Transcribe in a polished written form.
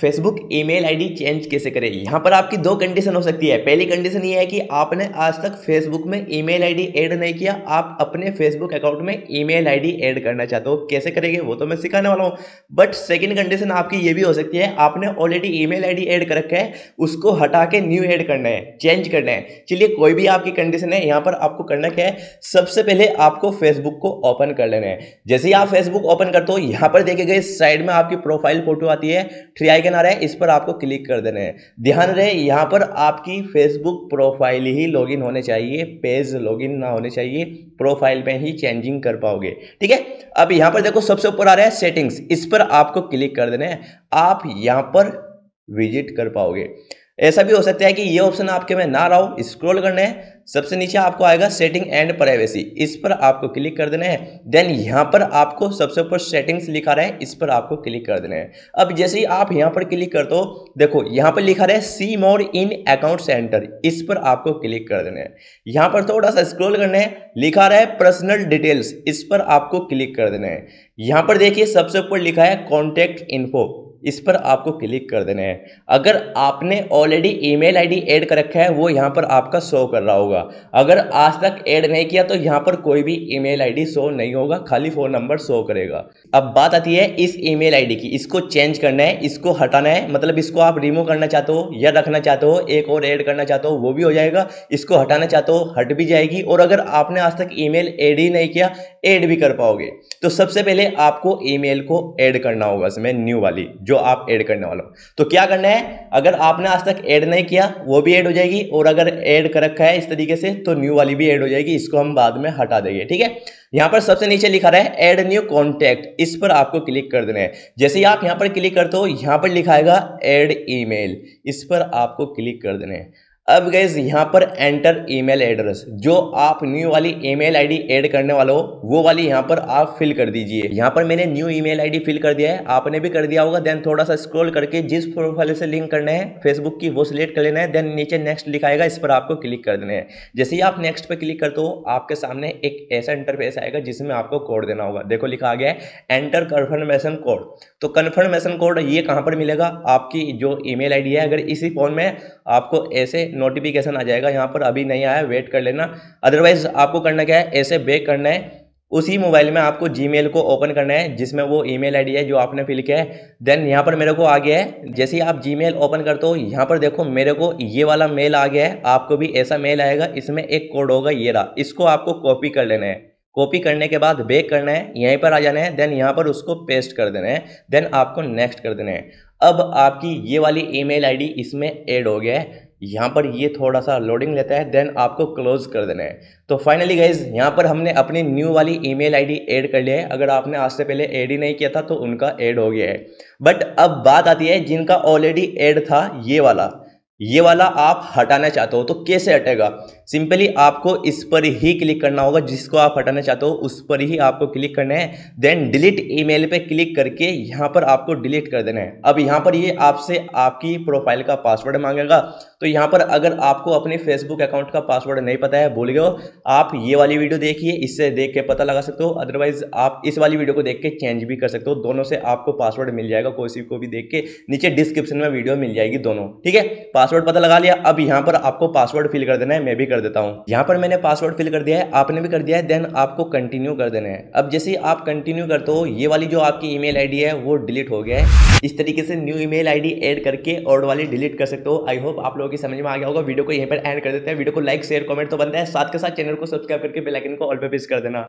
Facebook email ID change कैसे करें? यहाँ पर आपकी दो कंडीशन हो सकती है। पहली कंडीशन ये है कि आपने आज तक फेसबुक में ईमेल आईडी ऐड नहीं किया, आप अपने फेसबुक अकाउंट में ईमेल आईडी ऐड करना चाहते हो। कैसे करेंगे वो तो मैं सिखाने वाला हूँ, बट सेकंड कंडीशन आपकी ये भी हो सकती है आपने ऑलरेडी ईमेल आईडी ऐड कर रखा है, उसको हटा के न्यू ऐड करना है, चेंज करना है। चलिए कोई भी आपकी कंडीशन है, यहाँ पर आपको करना क्या है, सबसे पहले आपको फेसबुक को ओपन कर लेना है। जैसे ही आप फेसबुक ओपन करते हो, यहाँ पर देखे गए साइड में आपकी प्रोफाइल फोटो आती है, थ्री आइकन आ रहा है, इस पर आपको क्लिक कर देना है। ध्यान रहे यहाँ पर आपकी फेसबुक प्रोफाइल ही लॉगिन होने चाहिए, पेज लॉगिन ना होने चाहिए, प्रोफाइल पे ही चेंजिंग कर पाओगे, ठीक है। अब यहाँ पर देखो सबसे ऊपर आ रहा है सेटिंग्स, इस पर आपको क्लिक कर देना है, आप यहाँ पर विजिट कर पाओगे। ऐसा भी हो सकता है कि ये ऑप्शन आपके में ना रहा हो, स्क्रॉल करना है, सबसे नीचे आपको आएगा सेटिंग एंड प्राइवेसी, इस पर आपको क्लिक कर देना है। देन यहाँ पर आपको सबसे ऊपर सेटिंग्स लिखा रहा है, इस पर आपको क्लिक कर देना है। अब जैसे ही आप यहाँ पर क्लिक करते हो, देखो यहाँ पर लिखा रहा है सी मोर इन अकाउंट सेंटर, इस पर आपको क्लिक कर देना है। यहाँ पर थोड़ा सा स्क्रॉल करना है, लिखा रहा है पर्सनल डिटेल्स, इस पर आपको क्लिक कर देना है। यहाँ पर देखिए सबसे ऊपर लिखा है कॉन्टैक्ट इन्फो, इस पर आपको क्लिक कर देना है। अगर आपने ऑलरेडी ईमेल आईडी ऐड कर रखा है वो यहाँ पर आपका शो कर रहा होगा, अगर आज तक ऐड नहीं किया तो यहाँ पर कोई भी ईमेल आईडी शो नहीं होगा, खाली फ़ोन नंबर शो करेगा। अब बात आती है इस ईमेल आईडी की, इसको चेंज करना है, इसको हटाना है, मतलब इसको आप रिमूव करना चाहते हो या रखना चाहते हो, एक और ऐड करना चाहते हो वो भी हो जाएगा, इसको हटाना चाहते हो हट भी जाएगी, और अगर आपने आज तक ईमेल ऐड ही नहीं किया ऐड भी कर पाओगे। तो सबसे पहले आपको ईमेल को ऐड करना होगा इसमें, न्यू वाली जो आप ऐड करने वाला हो। तो क्या करना है, अगर आपने आज तक ऐड नहीं किया वो भी ऐड हो जाएगी, और अगर ऐड कर रखा है इस तरीके से तो न्यू वाली भी ऐड हो जाएगी, इसको हम बाद में हटा देंगे, ठीक है। यहाँ पर सबसे नीचे लिखा रहा है ऐड न्यू कॉन्टैक्ट, इस पर आपको क्लिक कर देना है। जैसे ही आप यहाँ पर क्लिक करते हो, यहाँ पर लिखा आएगा ऐड ईमेल, इस पर आपको क्लिक कर देना है। अब गाइस यहाँ पर एंटर ईमेल एड्रेस, जो आप न्यू वाली ईमेल आईडी ऐड करने वाले हो वो वाली यहाँ पर आप फिल कर दीजिए। यहाँ पर मैंने न्यू ईमेल आईडी फिल कर दिया है, आपने भी कर दिया होगा। देन थोड़ा सा स्क्रॉल करके जिस प्रोफाइल से लिंक करना है फेसबुक की वो सिलेक्ट कर लेना है। देन नीचे नेक्स्ट लिखाएगा, इस पर आपको क्लिक कर देना है। जैसे ही आप नेक्स्ट पर क्लिक करते हो, आपके सामने एक ऐसा इंटरफेस आएगा जिसमें आपको कोड देना होगा। देखो लिखा आ गया है एंटर कन्फर्मेशन कोड, तो कन्फर्मेशन कोड ये कहाँ पर मिलेगा, आपकी जो ईमेल आईडी है। अगर इसी फोन में आपको ऐसे नोटिफिकेशन आ जाएगा, यहाँ पर अभी नहीं आया, वेट कर लेना। अदरवाइज आपको करना क्या है, ऐसे बैक करना है, उसी मोबाइल में आपको जीमेल को ओपन करना है जिसमें वो ईमेल आईडी है जो आपने फिल किया है। देन यहाँ पर मेरे को आ गया है, जैसे ही आप जीमेल ओपन करते हो यहाँ पर देखो मेरे को ये वाला मेल आ गया है, आपको भी ऐसा मेल आएगा, इसमें एक कोड होगा ये रहा, इसको आपको कॉपी कर लेना है। कॉपी करने के बाद बैक करना है, यहीं पर आ जाना है, देन यहाँ पर उसको पेस्ट कर देना है, देन आपको नेक्स्ट कर देना है। अब आपकी ये वाली ईमेल आईडी इसमें ऐड हो गया है, यहाँ पर ये थोड़ा सा लोडिंग लेता है, देन आपको क्लोज कर देना है। तो फाइनली गाइज यहाँ पर हमने अपनी न्यू वाली ईमेल आईडी ऐड कर लिया है। अगर आपने आज से पहले ऐड ही नहीं किया था तो उनका ऐड हो गया है। बट अब बात आती है जिनका ऑलरेडी ऐड था, ये वाला आप हटाना चाहते हो तो कैसे हटेगा। सिंपली आपको इस पर ही क्लिक करना होगा, जिसको आप हटाना चाहते हो उस पर ही आपको क्लिक करना है। देन डिलीट ईमेल पे क्लिक करके यहाँ पर आपको डिलीट कर देना है। अब यहाँ पर ये आपसे आपकी प्रोफाइल का पासवर्ड मांगेगा, तो यहाँ पर अगर आपको अपने फेसबुक अकाउंट का पासवर्ड नहीं पता है, भूल गए हो, आप ये वाली वीडियो देखिए, इससे देख के पता लगा सकते हो। अदरवाइज आप इस वाली वीडियो को देख के चेंज भी कर सकते हो, दोनों से आपको पासवर्ड मिल जाएगा, किसी को भी देख के नीचे डिस्क्रिप्शन में वीडियो मिल जाएगी दोनों, ठीक है। पासवर्ड पता लगा लिया, अब यहाँ पर आपको पासवर्ड फिल कर देना है, मैं भी कर देता हूँ। यहाँ पर मैंने पासवर्ड फिल कर दिया है, आपने भी कर दिया है। देन आपको कंटिन्यू कर देना है। अब जैसे ही आप कंटिन्यू करते हो, ये वाली जो आपकी ईमेल आईडी है वो डिलीट हो गया है। इस तरीके से न्यू ईमेल आईडी ऐड करके और वाली डिलीट कर सकते हो। आई होप आप लोगों की समझ में आ गया होगा। वीडियो को यहीं पर एंड कर देते हैं। वीडियो को लाइक शेयर कमेंट तो बनता है, साथ के साथ चैनल को सब्सक्राइब करके बेल आइकन को ऑल पे प्रेस कर देना।